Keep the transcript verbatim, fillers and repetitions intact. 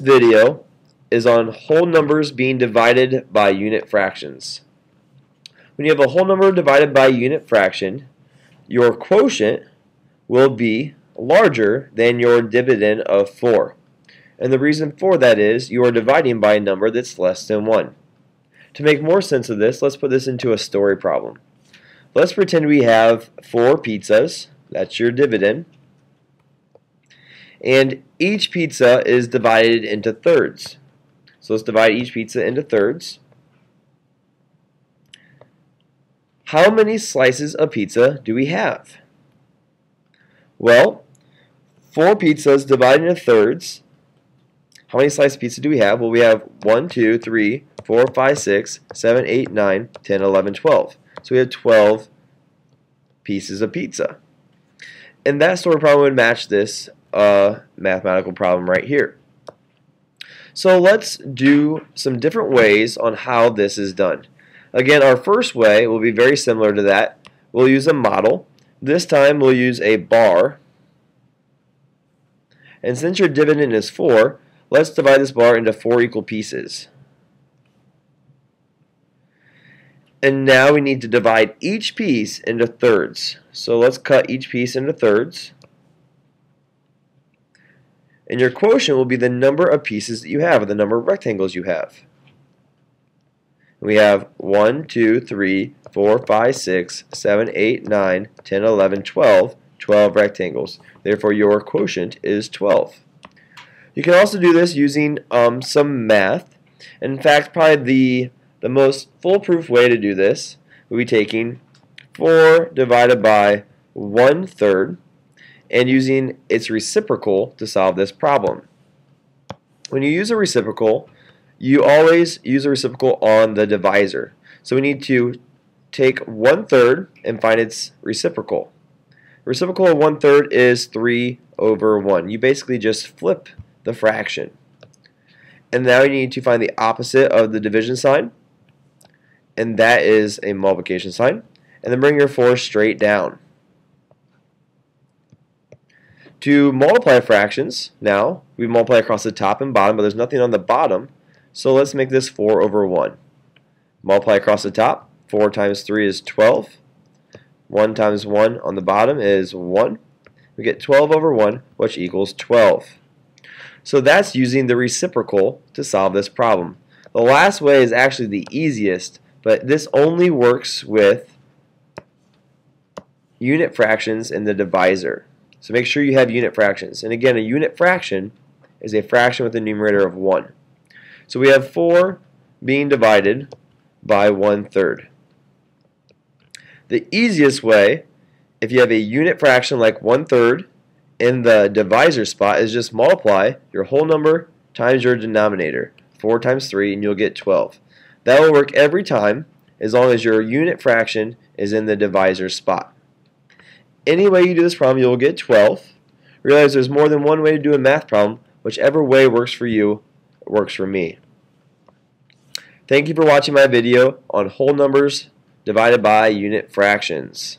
video is on whole numbers being divided by unit fractions. When you have a whole number divided by a unit fraction, your quotient will be larger than your dividend of four. And the reason for that is you are dividing by a number that's less than one. To make more sense of this, let's put this into a story problem. Let's pretend we have four pizzas, that's your dividend, and each pizza is divided into thirds. So let's divide each pizza into thirds. How many slices of pizza do we have? Well, four pizzas divided into thirds. How many slices of pizza do we have? Well, we have one, two, three, four, five, six, seven, eight, nine, ten, eleven, twelve. So we have twelve pieces of pizza. And that story problem would match this uh, mathematical problem right here. So let's do some different ways on how this is done. Again, our first way will be very similar to that. We'll use a model. This time we'll use a bar. And since your dividend is four, let's divide this bar into four equal pieces. And now we need to divide each piece into thirds. So let's cut each piece into thirds. And your quotient will be the number of pieces that you have, or the number of rectangles you have. We have one, two, three, four, five, six, seven, eight, nine, ten, eleven, twelve, twelve rectangles. Therefore, your quotient is twelve. You can also do this using um, some math. In fact, probably the, the most foolproof way to do this would be taking four divided by one third and using its reciprocal to solve this problem. When you use a reciprocal, you always use a reciprocal on the divisor. So we need to take one third and find its reciprocal. Reciprocal of one third is three over one. You basically just flip the fraction. And now you need to find the opposite of the division sign, and that is a multiplication sign. And then bring your four straight down. To multiply fractions, now we multiply across the top and bottom, but there's nothing on the bottom. So let's make this four over one. Multiply across the top. four times three is twelve. one times one on the bottom is one. We get twelve over one, which equals twelve. So that's using the reciprocal to solve this problem. The last way is actually the easiest, but this only works with unit fractions in the divisor. So make sure you have unit fractions. And again, a unit fraction is a fraction with a numerator of one. So we have four being divided by one third. The easiest way, if you have a unit fraction like one third in the divisor spot, is just multiply your whole number times your denominator. four times three, and you'll get twelve. That will work every time as long as your unit fraction is in the divisor spot. Any way you do this problem, you'll get twelve. Realize there's more than one way to do a math problem. Whichever way works for you, works for me. Thank you for watching my video on whole numbers divided by unit fractions.